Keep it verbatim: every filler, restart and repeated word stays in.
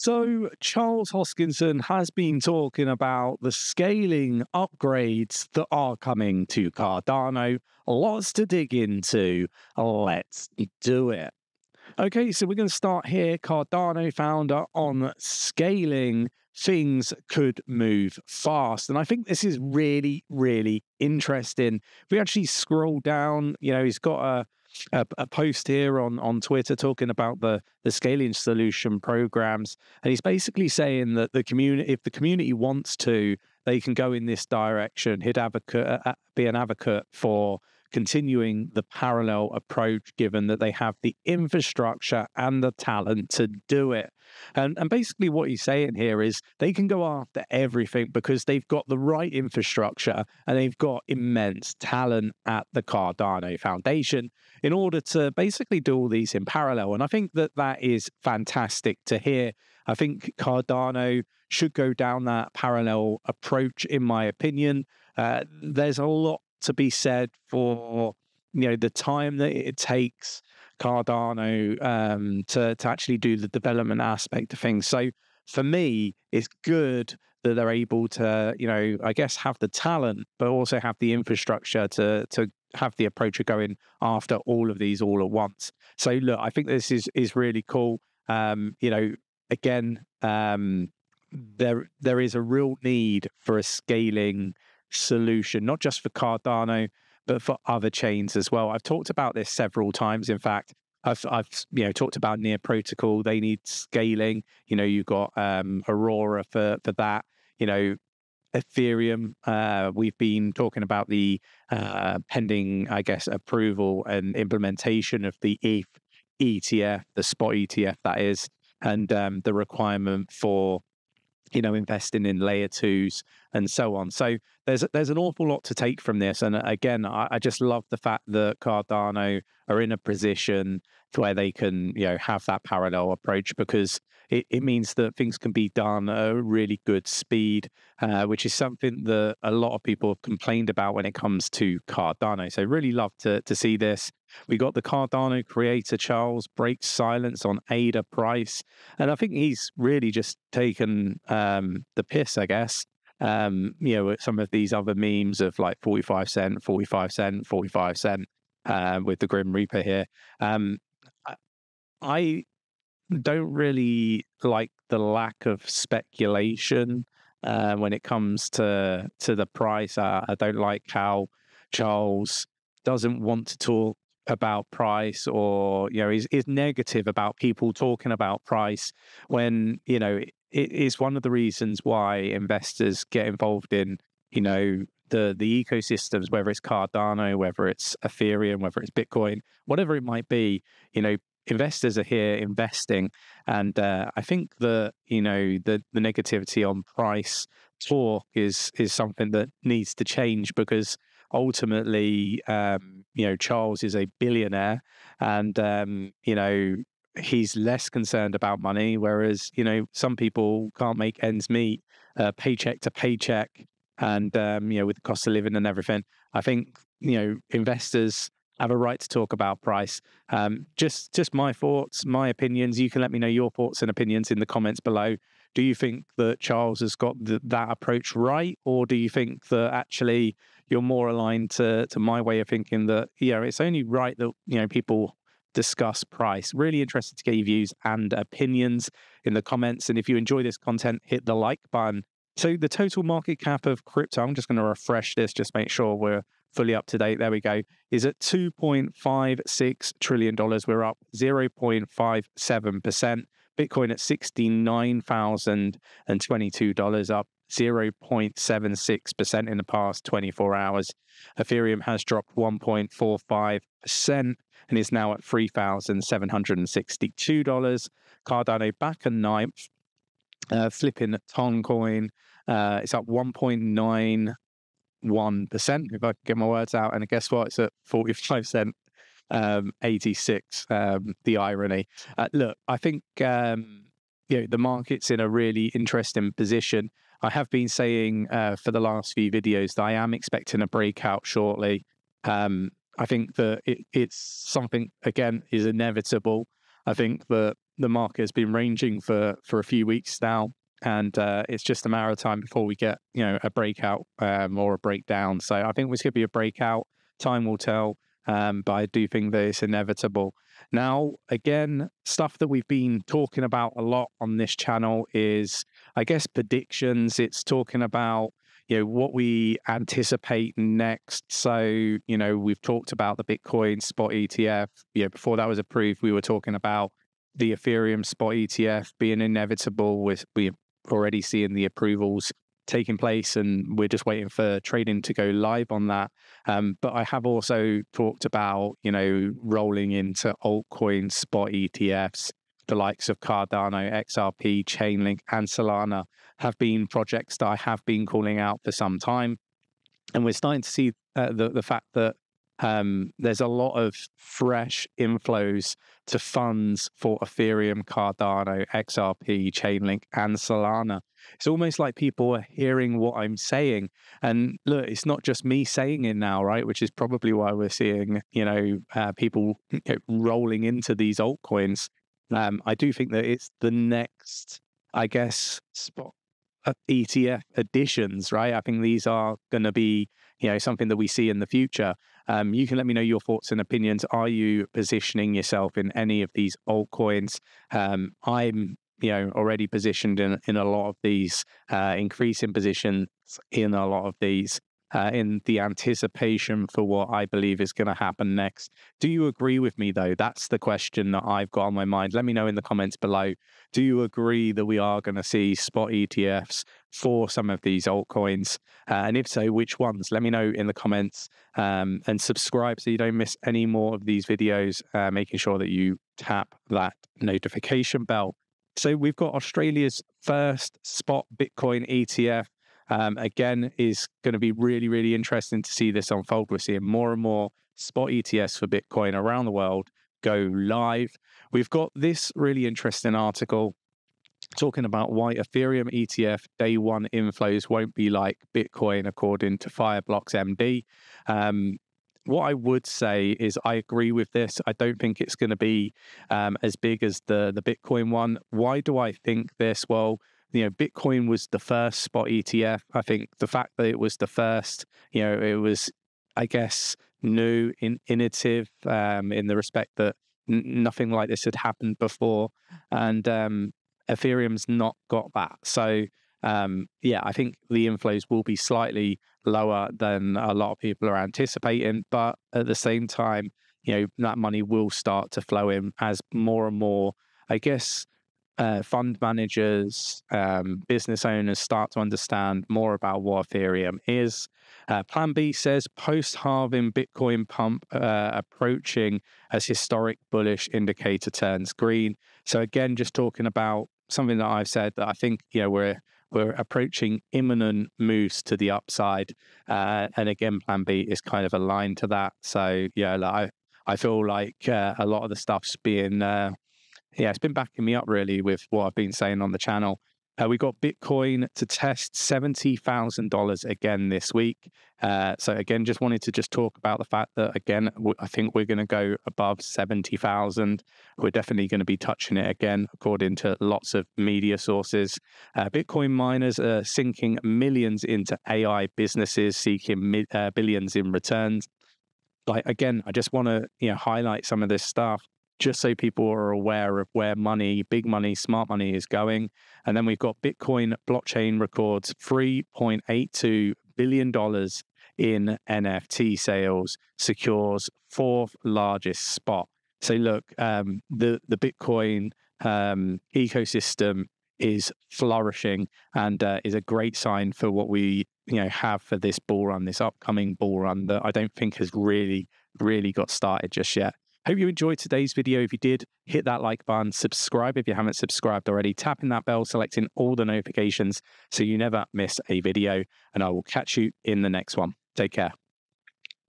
So Charles Hoskinson has been talking about the scaling upgrades that are coming to Cardano. Lots to dig into. Let's do it. Okay, so we're going to start here. Cardano founder on scaling. Things could move fast. And I think this is really, really interesting. If we actually scroll down, you know, he's got a A, a post here on, on Twitter talking about the, the scaling solution programs. And he's basically saying that the community, if the community wants to, they can go in this direction. He'd advocate, uh, be an advocate for continuing the parallel approach, given that they have the infrastructure and the talent to do it. And, and basically what he's saying here is they can go after everything because they've got the right infrastructure and they've got immense talent at the Cardano Foundation in order to basically do all these in parallel. And I think that that is fantastic to hear. I think Cardano should go down that parallel approach, in my opinion. Uh, there's a lot to be said for, you know, the time that it takes Cardano um, to, to actually do the development aspect of things. So for me, it's good that they're able to, you know, I guess have the talent, but also have the infrastructure to, to have the approach of going after all of these all at once. So look, I think this is, is really cool. Um, you know, again, um, there there is a real need for a scaling solution, not just for Cardano, but for other chains as well. I've talked about this several times. In fact, I've, I've you know, talked about Near Protocol. They need scaling. You know, you've got um, Aurora for, for that. You know, Ethereum, uh, we've been talking about the uh, pending, I guess, approval and implementation of the E T H E T F, the spot E T F that is, and um, the requirement for, you know, investing in layer twos and so on. So there's there's an awful lot to take from this. And again, I, I just love the fact that Cardano are in a position where they can, you know, have that parallel approach, because it, it means that things can be done at a really good speed, uh, which is something that a lot of people have complained about when it comes to Cardano. So really love to, to see this. We got the Cardano creator, Charles, breaks silence on A D A price. And I think he's really just taken um, the piss, I guess. Um, you know, some of these other memes of like forty-five cent, forty-five cent, forty-five cent uh, with the Grim Reaper here. Um, I don't really like the lack of speculation uh, when it comes to to the price. I, I don't like how Charles doesn't want to talk about price, or, you know, is, is negative about people talking about price when, you know, it, it is one of the reasons why investors get involved in, you know, the, the ecosystems, whether it's Cardano, whether it's Ethereum, whether it's Bitcoin, whatever it might be. You know, investors are here investing. And uh, I think that, you know, the, the negativity on price talk is, is something that needs to change, because ultimately, um, you know, Charles is a billionaire, and, um, you know, he's less concerned about money, whereas, you know, some people can't make ends meet, uh, paycheck to paycheck, and, um, you know, with the cost of living and everything. I think, you know, investors have a right to talk about price. Um, just, just my thoughts, my opinions. You can let me know your thoughts and opinions in the comments below. Do you think that Charles has got th that approach right? Or do you think that actually you're more aligned to, to my way of thinking that, you know, it's only right that, you know, people discuss price? Really interested to get your views and opinions in the comments. And if you enjoy this content, hit the like button. So the total market cap of crypto, I'm just going to refresh this, just make sure we're fully up to date. There we go, is at two point five six trillion dollars. We're up zero point five seven percent. Bitcoin at sixty-nine thousand twenty-two dollars, up zero point seven six percent in the past twenty-four hours. Ethereum has dropped one point four five percent and is now at three thousand seven hundred sixty-two dollars. Cardano back and ninth, uh, flipping TonCoin. Uh, it's up one point nine one percent, if I can get my words out. And guess what? It's at forty-five cent. Um, eighty-six, um, the irony. Uh, look, I think, um, you know, the market's in a really interesting position. I have been saying uh, for the last few videos that I am expecting a breakout shortly. Um, I think that it, it's something, again, is inevitable. I think that the market has been ranging for for a few weeks now, and uh, it's just a matter of time before we get, you know, a breakout um, or a breakdown. So I think it's going to be a breakout. Time will tell, um, but I do think that it's inevitable. Now, again, stuff that we've been talking about a lot on this channel is, I guess, predictions. It's talking about, you know, what we anticipate next. So, you know, we've talked about the Bitcoin spot E T F. You know, before that was approved, we were talking about the Ethereum spot E T F being inevitable. We're, we're already seeing the approvals taking place, and we're just waiting for trading to go live on that. Um, but I have also talked about, you know, rolling into altcoin spot E T Fs. The likes of Cardano, X R P, Chainlink, and Solana have been projects that I have been calling out for some time. And we're starting to see uh, the, the fact that um, there's a lot of fresh inflows to funds for Ethereum, Cardano, X R P, Chainlink, and Solana. It's almost like people are hearing what I'm saying. And look, it's not just me saying it now, right? Which is probably why we're seeing, you know, uh, people rolling into these altcoins. Um, I do think that it's the next, I guess, spot uh, E T F additions, right? I think these are going to be, you know, something that we see in the future. Um, you can let me know your thoughts and opinions. Are you positioning yourself in any of these altcoins? Um, I'm, you know, already positioned in, in a lot of these, uh, increasing positions in a lot of these. Uh, in the anticipation for what I believe is going to happen next. Do you agree with me, though? That's the question that I've got on my mind. Let me know in the comments below. Do you agree that we are going to see spot E T Fs for some of these altcoins? Uh, and if so, which ones? Let me know in the comments, um, and subscribe so you don't miss any more of these videos, uh, making sure that you tap that notification bell. So we've got Australia's first spot Bitcoin E T F. Um, again, is going to be really, really interesting to see this unfold. We're seeing more and more spot E T Fs for Bitcoin around the world go live. We've got this really interesting article talking about why Ethereum E T F day one inflows won't be like Bitcoin, according to Fireblocks M D. Um, what I would say is I agree with this. I don't think it's going to be um, as big as the, the Bitcoin one. Why do I think this? Well, you know, Bitcoin was the first spot E T F. I think the fact that it was the first, you know, it was, I guess, new, in, innovative, um, in the respect that n nothing like this had happened before. And um, Ethereum's not got that. So, um, yeah, I think the inflows will be slightly lower than a lot of people are anticipating. But at the same time, you know, that money will start to flow in as more and more, I guess, Uh, fund managers, um, business owners start to understand more about what Ethereum is. Uh, Plan B says post-halving Bitcoin pump uh, approaching as historic bullish indicator turns green. So again, just talking about something that I've said that I think, you know, we're we're approaching imminent moves to the upside. Uh, and again, Plan B is kind of aligned to that. So yeah, like, I I feel like uh, a lot of the stuff's being uh, yeah, it's been backing me up really with what I've been saying on the channel. Uh, we got Bitcoin to test seventy thousand dollars again this week. Uh, so again, just wanted to just talk about the fact that, again, I think we're going to go above seventy thousand. We're definitely going to be touching it again, according to lots of media sources. Uh, Bitcoin miners are sinking millions into A I businesses, seeking mi uh, billions in returns. Like, again, I just want to, you know, highlight some of this stuff, just so people are aware of where money, big money, smart money is going. And then we've got Bitcoin blockchain records three point eight two billion dollars in N F T sales, secures fourth largest spot. So look, um, the, the Bitcoin um, ecosystem is flourishing, and uh, is a great sign for what we, you know, have for this bull run, this upcoming bull run that I don't think has really, really got started just yet. Hope you enjoyed today's video. If you did, hit that like button, subscribe if you haven't subscribed already, tapping that bell, selecting all the notifications so you never miss a video, and I will catch you in the next one. Take care.